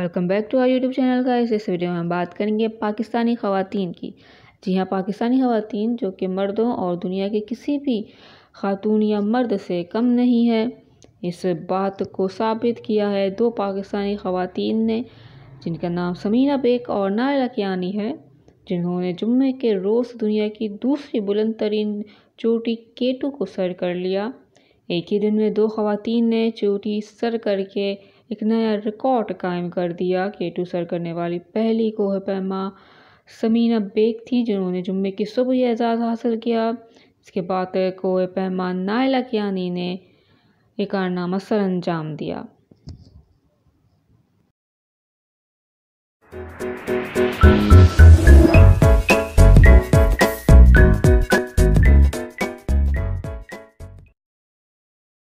Welcome back to our YouTube channel का। इस video में हम बात करेंगे पाकिस्तानी ख़वातीन की। जी हाँ, पाकिस्तानी ख़वातीन जो कि मर्दों और दुनिया के किसी भी खातून या मर्द से कम नहीं है, इस बात को साबित किया है दो पाकिस्तानी ख़वातीन ने जिनका नाम समीना बेग और नायला कियानी है, जिन्होंने जुम्मे के रोज़ दुनिया की दूसरी बुलंद तरीन चोटी केटू को सर कर लिया। एक ही दिन में दो ख़वातीन ने चोटी सर करके एक नया रिकॉर्ड कायम कर दिया। केटू सर करने वाली पहली कोह पैमा समीना बेग थी जिन्होंने जुम्मे की सुबह यह एजाज़ हासिल किया। इसके बाद कोह पैमा नायला कियानी ने ये कारनामा सर अंजाम दिया।